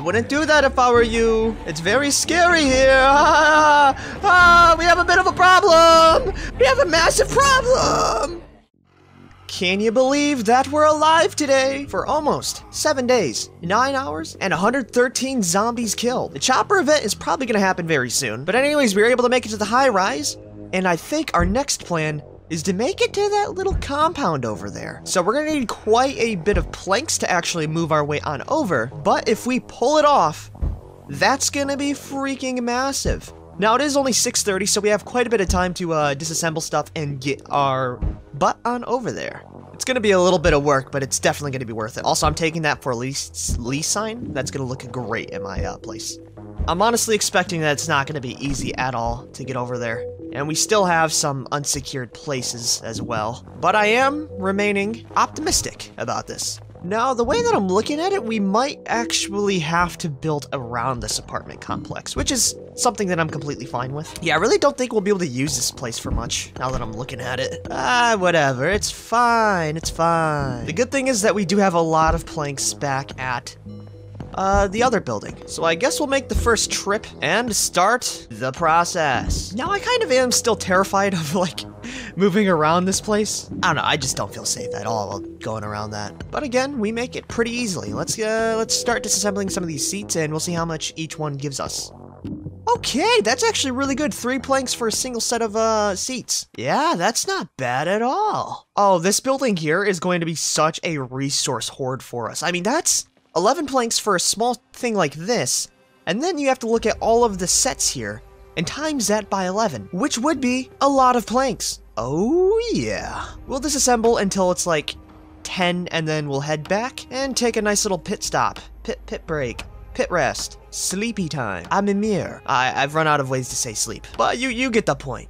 I wouldn't do that if I were you. It's very scary here. We have a bit of a problem. We have a massive problem. Can you believe that we're alive today? For almost 7 days, 9 hours, and 113 zombies killed. The chopper event is probably gonna happen very soon. But anyways, we were able to make it to the high rise. And I think our next plan is to make it to that little compound over there. So we're gonna need quite a bit of planks to actually move our way on over. But if we pull it off, that's gonna be freaking massive. Now it is only 6:30, so we have quite a bit of time to disassemble stuff and get our butt on over there. It's gonna be a little bit of work, but it's definitely gonna be worth it. Also, I'm taking that for a lease sign. That's gonna look great in my place. I'm honestly expecting that it's not gonna be easy at all to get over there. And we still have some unsecured places as well. But I am remaining optimistic about this. Now, the way that I'm looking at it, we might actually have to build around this apartment complex, which is something that I'm completely fine with. Yeah, I really don't think we'll be able to use this place for much, now that I'm looking at it. Whatever, it's fine, it's fine. The good thing is that we do have a lot of planks back at the other building. So I guess we'll make the first trip and start the process. Now, I kind of am still terrified of, like, moving around this place. I don't know, I just don't feel safe at all going around that. But again, we make it pretty easily. Let's start disassembling some of these seats and we'll see how much each one gives us. Okay, that's actually really good. 3 planks for a single set of seats. Yeah, that's not bad at all. Oh, this building here is going to be such a resource hoard for us. I mean, that's 11 planks for a small thing like this, and then you have to look at all of the sets here and times that by 11, which would be a lot of planks. Oh yeah. We'll disassemble until it's like 10, and then we'll head back and take a nice little pit stop, pit break, pit rest, sleepy time. I'm a mirror. I've run out of ways to say sleep, but you get the point.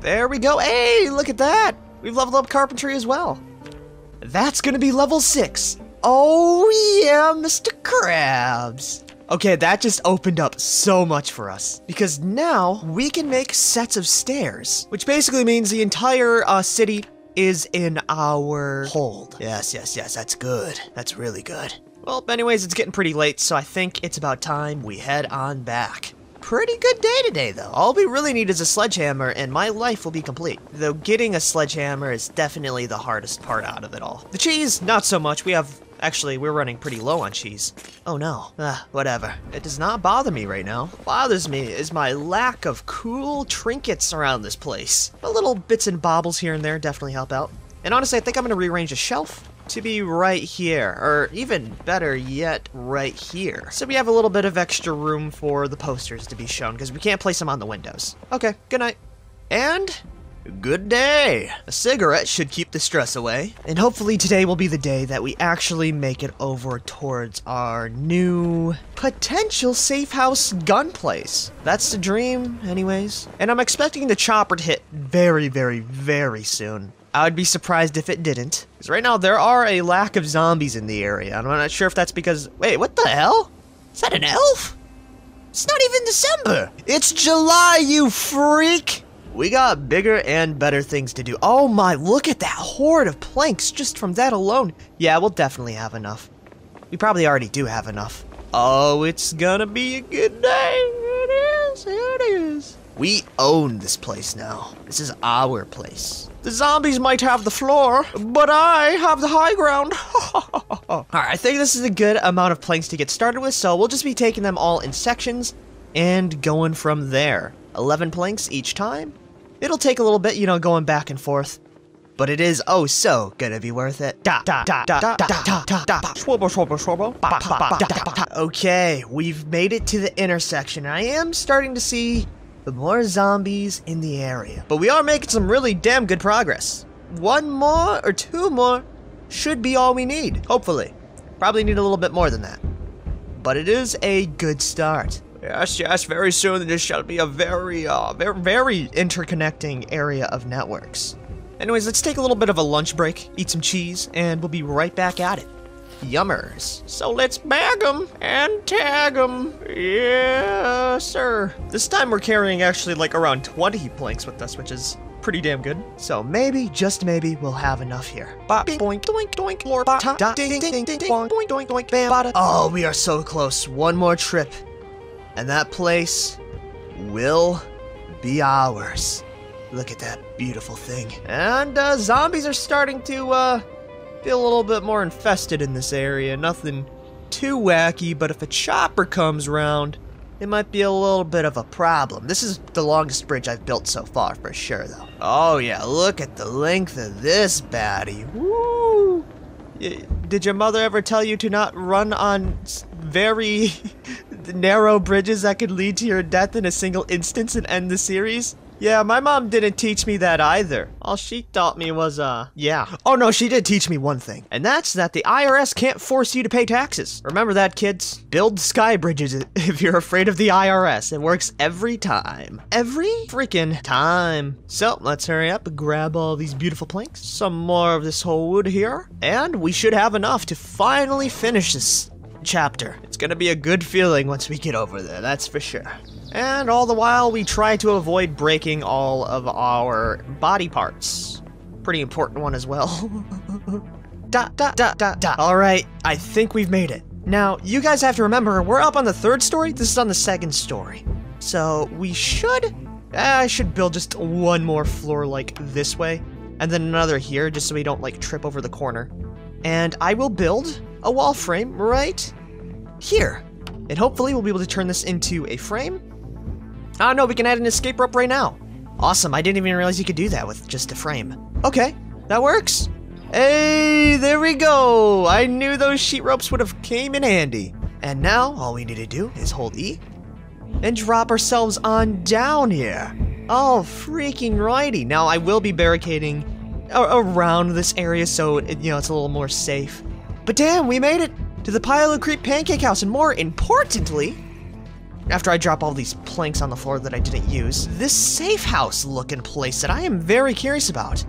There we go. Hey, look at that. We've leveled up carpentry as well. That's gonna be level 6. Oh yeah, Mr. Krabs. Okay, that just opened up so much for us, because now we can make sets of stairs, which basically means the entire city is in our hold. Yes, yes, yes, that's good. That's really good. Well, anyways, it's getting pretty late, so I think it's about time we head on back. Pretty good day today, though. All we really need is a sledgehammer, and my life will be complete. Though getting a sledgehammer is definitely the hardest part out of it all. The cheese, not so much. We have... Actually, we're running pretty low on cheese. Oh no. Whatever. It does not bother me right now. What bothers me is my lack of cool trinkets around this place. But little bits and bobbles here and there definitely help out. And honestly, I think I'm going to rearrange a shelf to be right here, or even better yet, right here. So we have a little bit of extra room for the posters to be shown, because we can't place them on the windows. Okay, good night. And... good day. A cigarette should keep the stress away. And hopefully today will be the day that we actually make it over towards our new potential safe house gun place. That's the dream anyways. And I'm expecting the chopper to hit very, very, very soon. I would be surprised if it didn't. Because right now there are a lack of zombies in the area. And I'm not sure if that's because... Wait, what the hell? Is that an elf? It's not even December. It's July, you freak. We got bigger and better things to do. Oh my, look at that horde of planks just from that alone. Yeah, we'll definitely have enough. We probably already do have enough. Oh, it's gonna be a good day. It is, it is. We own this place now. This is our place. The zombies might have the floor, but I have the high ground. All right, I think this is a good amount of planks to get started with, so we'll just be taking them all in sections and going from there. 11 planks each time. It'll take a little bit, you know, going back and forth, but it is oh so gonna be worth it. Okay, we've made it to the intersection. I am starting to see more zombies in the area, but we are making some really damn good progress. 1 more or 2 more should be all we need, hopefully. Probably need a little bit more than that, but it is a good start. Yes, yes, very soon this shall be a very, very interconnecting area of networks. Anyways, let's take a little bit of a lunch break, eat some cheese, and we'll be right back at it. Yummers. So let's bag them and tag them. Yeah, sir. This time we're carrying actually like around 20 planks with us, which is pretty damn good. So maybe, just maybe, we'll have enough here. Bop, bing, boink, doink, doink, lore, bop, ta, da, ding, ding, ding, ding, ding, boink, doink, doink, bam, bada. Oh, we are so close. One more trip, and that place will be ours. Look at that beautiful thing. And, zombies are starting to, feel a little bit more infested in this area. Nothing too wacky, but if a chopper comes around, it might be a little bit of a problem. This is the longest bridge I've built so far, for sure, though. Oh, yeah, look at the length of this baddie. Woo! Did your mother ever tell you to not run on very narrow bridges that could lead to your death in a single instance and end the series? Yeah, my mom didn't teach me that either. All she taught me was, yeah. Oh no, she did teach me one thing, and that's that the IRS can't force you to pay taxes. Remember that, kids. Build sky bridges if you're afraid of the IRS. It works every time. Every freaking time. So, let's hurry up and grab all these beautiful planks, some more of this whole wood here, and we should have enough to finally finish this chapter. It's gonna be a good feeling once we get over there, that's for sure. And all the while, we try to avoid breaking all of our body parts. Pretty important one as well. Da, da, da, da, da. All right, I think we've made it. Now, you guys have to remember, we're up on the third story. This is on the second story. So we should, I should build just one more floor like this way, and then another here, just so we don't like trip over the corner. And I will build a wall frame right here. And hopefully we'll be able to turn this into a frame. Ah, no, we can add an escape rope right now. Awesome, I didn't even realize you could do that with just a frame. Okay, that works. Hey, there we go. I knew those sheet ropes would have came in handy. And now all we need to do is hold E and drop ourselves on down here. Oh, freaking righty. Now I will be barricading around this area so it, you know, it's a little more safe. But damn, we made it to the Pilo Creek Pancake House, and more importantly, after I drop all these planks on the floor that I didn't use, this safe house looking place that I am very curious about,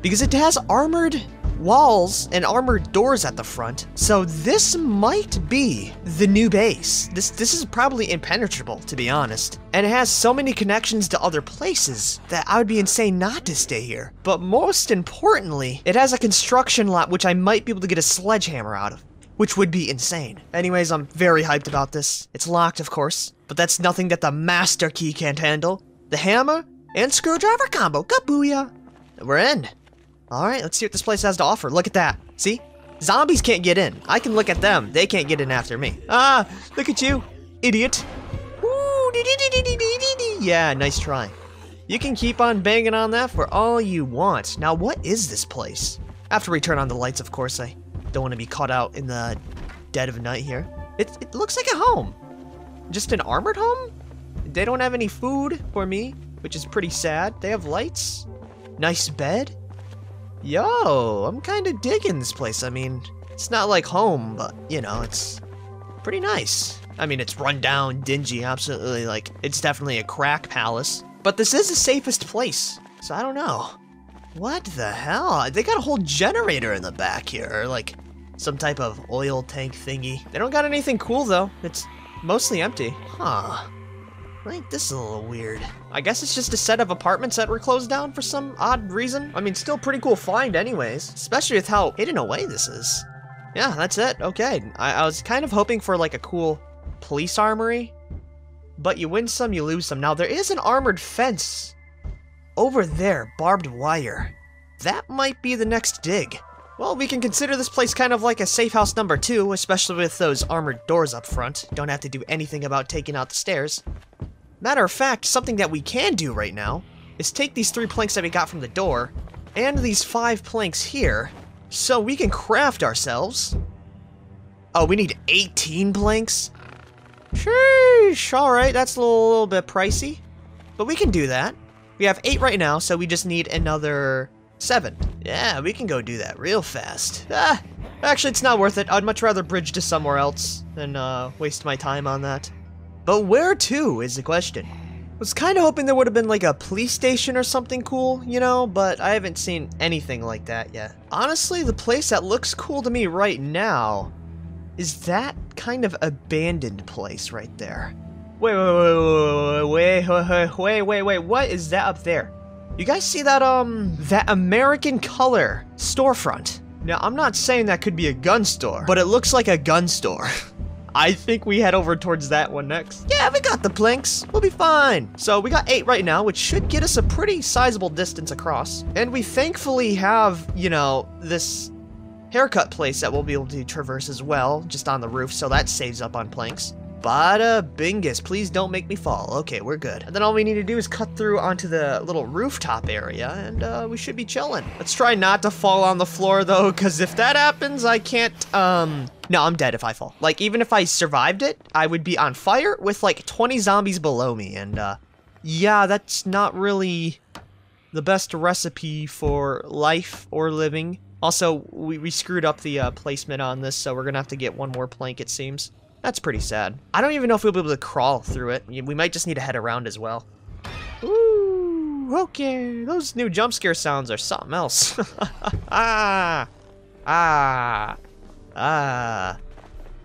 because it has armored walls and armored doors at the front, so this might be the new base. This is probably impenetrable, to be honest, and it has so many connections to other places that I would be insane not to stay here. But most importantly, it has a construction lot which I might be able to get a sledgehammer out of, which would be insane. Anyways, I'm very hyped about this. It's locked, of course, but that's nothing that the master key can't handle. The hammer and screwdriver combo, kabooyah! We're in. All right, let's see what this place has to offer. Look at that, see? Zombies can't get in. I can look at them, they can't get in after me. Ah, look at you, idiot. Ooh, dee dee dee dee dee dee dee. Yeah, nice try. You can keep on banging on that for all you want. Now, what is this place? After we turn on the lights, of course, I don't want to be caught out in the dead of night here. It looks like a home. Just an armored home? They don't have any food for me, which is pretty sad. They have lights. Nice bed. Yo, I'm kind of digging this place. I mean, it's not like home, but, you know, it's pretty nice. I mean, it's run down, dingy, absolutely, like, it's definitely a crack palace. But this is the safest place, so I don't know. What the hell? They got a whole generator in the back here, or like some type of oil tank thingy. They don't got anything cool though. It's mostly empty. Huh. I think this is a little weird. I guess it's just a set of apartments that were closed down for some odd reason. I mean, still pretty cool find anyways, especially with how hidden away this is. Yeah, that's it. Okay. I was kind of hoping for like a cool police armory, but you win some, you lose some. Now there is an armored fence over there, barbed wire. That might be the next dig. Well, we can consider this place kind of like a safe house number 2, especially with those armored doors up front. Don't have to do anything about taking out the stairs. Matter of fact, something that we can do right now is take these 3 planks that we got from the door and these 5 planks here, so we can craft ourselves. Oh, we need 18 planks? Sheesh, alright, that's a little bit pricey, but we can do that. We have 8 right now, so we just need another 7. Yeah, we can go do that real fast. Ah, actually, it's not worth it. I'd much rather bridge to somewhere else than waste my time on that. But where to is the question. I was kind of hoping there would have been like a police station or something cool, you know, but I haven't seen anything like that yet. Honestly, the place that looks cool to me right now is that kind of abandoned place right there. Wait, what is that up there? You guys see that American Color storefront? Now, I'm not saying that could be a gun store, but it looks like a gun store. I think we head over towards that one next. Yeah, we got the planks. We'll be fine. So we got 8 right now, which should get us a pretty sizable distance across. And we thankfully have, you know, this haircut place that we'll be able to traverse as well, just on the roof, so that saves up on planks. Bada bingus, please don't make me fall. Okay, we're good. And then all we need to do is cut through onto the little rooftop area, and we should be chilling. Let's try not to fall on the floor, though, because if that happens, I can't, No, I'm dead if I fall. Like, even if I survived it, I would be on fire with, like, 20 zombies below me, and, yeah, that's not really the best recipe for life or living. Also, we screwed up the placement on this, so we're gonna have to get one more plank, it seems. That's pretty sad. I don't even know if we'll be able to crawl through it. We might just need to head around as well. Ooh, okay. Those new jump scare sounds are something else. Ah, ah, ah,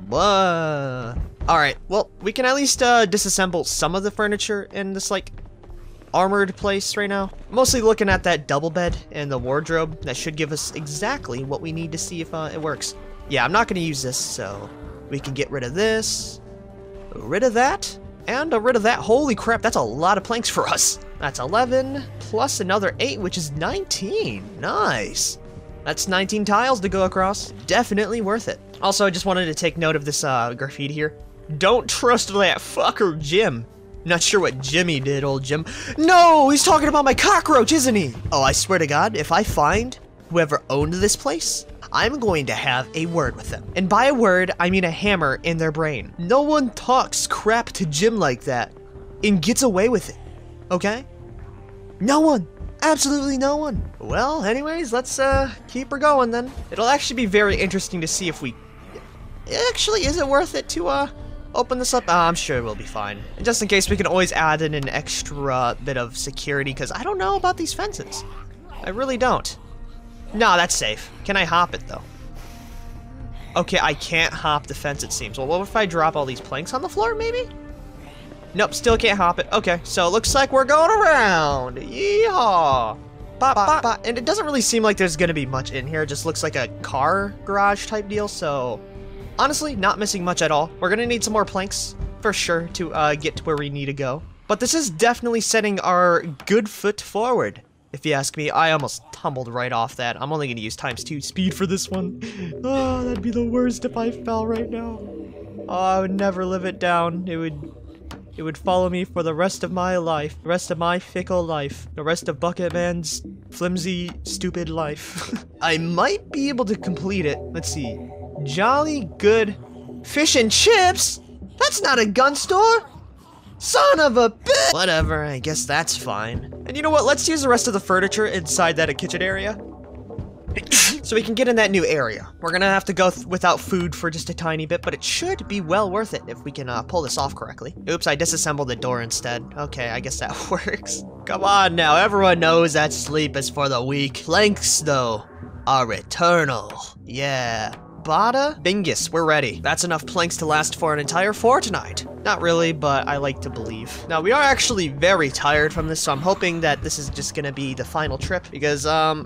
blah. All right, well, we can at least disassemble some of the furniture in this, like, armored place right now. Mostly looking at that double bed and the wardrobe. That should give us exactly what we need to see if it works. Yeah, I'm not gonna use this, so... we can get rid of this, rid of that, and rid of that. Holy crap, that's a lot of planks for us. That's 11 plus another 8, which is 19. Nice. That's 19 tiles to go across. Definitely worth it. Also, I just wanted to take note of this graffiti here. Don't trust that fucker Jim. Not sure what Jimmy did, old Jim. No, he's talking about my cockroach, isn't he? Oh, I swear to God, if I find whoever owned this place, I'm going to have a word with them. And by a word, I mean a hammer in their brain. No one talks crap to Jim like that and gets away with it, okay? No one, absolutely no one. Well, anyways, let's keep her going then. It'll actually be very interesting to see if we... actually, is it worth it to open this up? I'm sure we'll be fine. And just in case, we can always add in an extra bit of security, because I don't know about these fences. I really don't. No, that's safe. Can I hop it, though? Okay, I can't hop the fence, it seems. Well, what if I drop all these planks on the floor, maybe? Nope, still can't hop it. Okay, so it looks like we're going around. Yeehaw! Bop, bop, bop. And it doesn't really seem like there's going to be much in here. It just looks like a car garage type deal, so... honestly, not missing much at all. We're going to need some more planks, for sure, to get to where we need to go. But this is definitely setting our good foot forward. If you ask me, I almost tumbled right off that. I'm only gonna use ×2 speed for this one. Oh, that'd be the worst if I fell right now. Oh, I would never live it down. It would follow me for the rest of my life. The rest of my fickle life. The rest of Bucketman's flimsy, stupid life. I might be able to complete it. Let's see. Jolly Good Fish and Chips? That's not a gun store! Son of a bitch! Whatever, I guess that's fine. And you know what? Let's use the rest of the furniture inside that kitchen area. So we can get in that new area. We're gonna have to go without food for just a tiny bit, but it should be well worth it if we can pull this off correctly. Oops, I disassembled the door instead. Okay, I guess that works. Come on now, everyone knows that sleep is for the weak. Planks, though, are eternal. Yeah. Bada bingus, we're ready. That's enough planks to last for an entire fortnight. Not really, but I like to believe. Now, we are actually very tired from this, so I'm hoping that this is just gonna be the final trip, because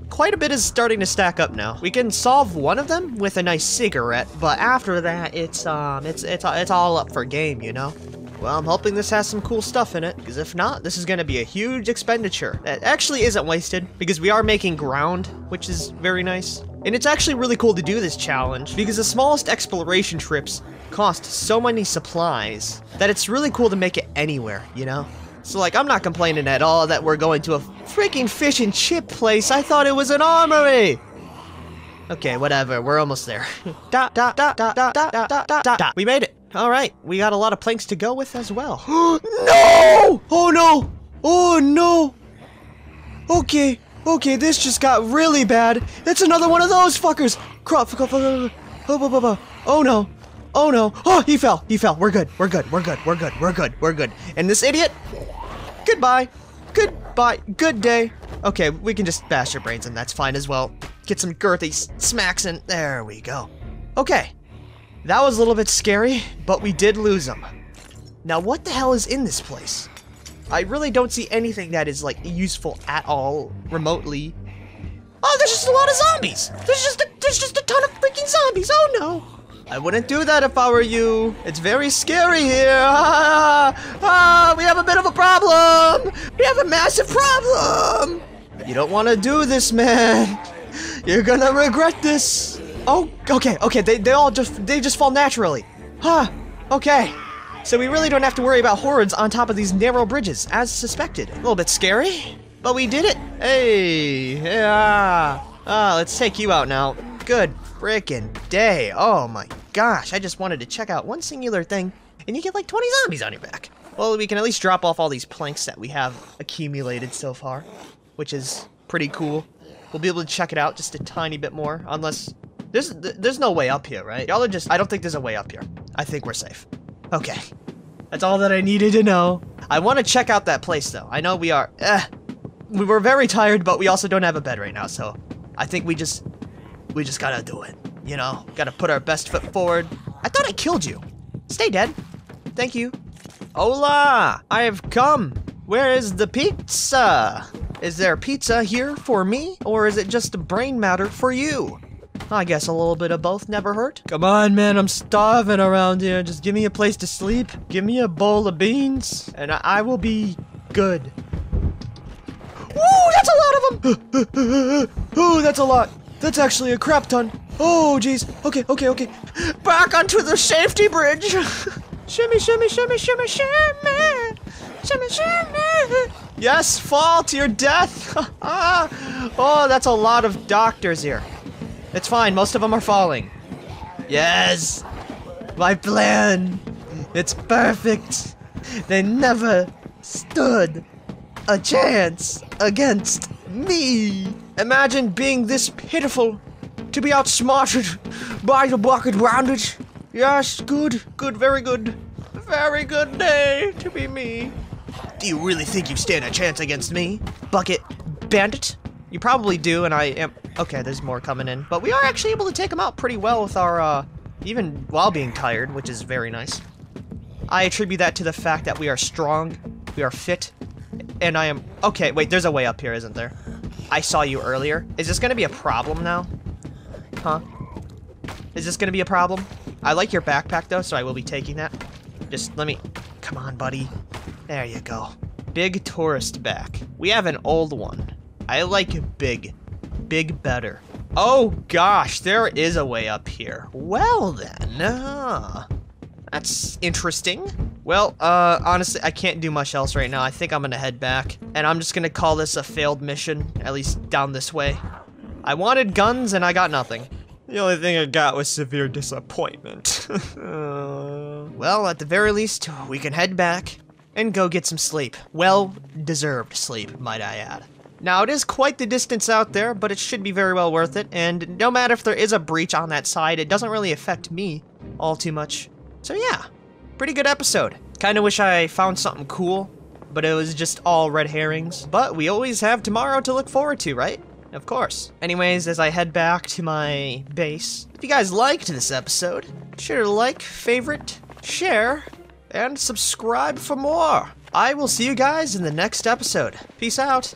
quite a bit is starting to stack up now. We can solve one of them with a nice cigarette, but after that, it's all up for game, you know? Well, I'm hoping this has some cool stuff in it, because if not, this is going to be a huge expenditure that actually isn't wasted, because we are making ground, which is very nice. And it's actually really cool to do this challenge, because the smallest exploration trips cost so many supplies that it's really cool to make it anywhere, you know? So, like, I'm not complaining at all that we're going to a freaking fish and chip place. I thought it was an armory! Okay, whatever. We're almost there. Dot, dot, dot, dot, dot, dot, dot, dot. We made it. All right, we got a lot of planks to go with as well. No! Oh no! Oh no! Okay, okay, this just got really bad. It's another one of those fuckers! Oh no! Oh no! Oh, he fell! He fell! We're good! We're good! We're good! We're good! We're good! We're good! And this idiot? Goodbye! Goodbye! Good day! Okay, we can just bash your brains in, that's fine as well. Get some girthy smacks in. There we go. Okay. That was a little bit scary, but we did lose him. Now, what the hell is in this place? I really don't see anything that is, like, useful at all, remotely. Oh, there's just a lot of zombies! There's just a ton of freaking zombies, oh no! I wouldn't do that if I were you. It's very scary here. We have a bit of a problem! We have a massive problem! You don't want to do this, man. You're gonna regret this. Oh, okay, they just fall naturally. Huh, okay. So we really don't have to worry about hordes on top of these narrow bridges, as suspected. A little bit scary, but we did it. Hey, yeah. Let's take you out now. Good frickin' day. Oh my gosh, I just wanted to check out one singular thing, and you get like 20 zombies on your back. Well, we can at least drop off all these planks that we have accumulated so far, which is pretty cool. We'll be able to check it out just a tiny bit more, unless... There's no way up here, right? Y'all are just... I don't think there's a way up here. I think we're safe. Okay. That's all that I needed to know. I want to check out that place, though. I know we are... we were very tired, but we also don't have a bed right now, so... I think we just... We just gotta do it, you know? Gotta put our best foot forward. I thought I killed you. Stay dead. Thank you. Hola! I have come. Where is the pizza? Is there pizza here for me, or is it just brain matter for you? I guess a little bit of both never hurt. Come on, man, I'm starving around here. Just give me a place to sleep, give me a bowl of beans, and I will be good. Woo, that's a lot of them! Oh, that's a lot. That's actually a crap ton. Oh, geez. Okay. Back onto the safety bridge. Shimmy, shimmy, shimmy, shimmy, shimmy. Shimmy, shimmy. Yes, fall to your death! Oh, that's a lot of doctors here. It's fine, most of them are falling. Yes! My plan! It's perfect! They never stood a chance against me! Imagine being this pitiful to be outsmarted by the bucket bandit. Yes, good, very good. Very good day to be me. Do you really think you stand a chance against me, Bucket Bandit? You probably do, and I am... Okay, there's more coming in. But we are actually able to take them out pretty well with our, even while being tired, which is very nice. I attribute that to the fact that we are strong, we are fit, and I am... Okay, wait, there's a way up here, isn't there? I saw you earlier. Is this gonna be a problem now? Huh? Is this gonna be a problem? I like your backpack, though, so I will be taking that. Just let me... Come on, buddy. There you go. Big tourist back. We have an old one. I like big. Big better. Oh gosh, there is a way up here. Well then, that's interesting. Well, honestly, I can't do much else right now. I think I'm gonna head back, and I'm just gonna call this a failed mission, at least down this way. I wanted guns, and I got nothing. The only thing I got was severe disappointment. Well, at the very least, we can head back and go get some sleep. Well-deserved sleep, might I add. Now, it is quite the distance out there, but it should be very well worth it, and no matter if there is a breach on that side, it doesn't really affect me all too much. So yeah, pretty good episode. Kinda wish I found something cool, but it was just all red herrings. But we always have tomorrow to look forward to, right? Of course. Anyways, as I head back to my base, if you guys liked this episode, be sure to like, favorite, share, and subscribe for more. I will see you guys in the next episode. Peace out.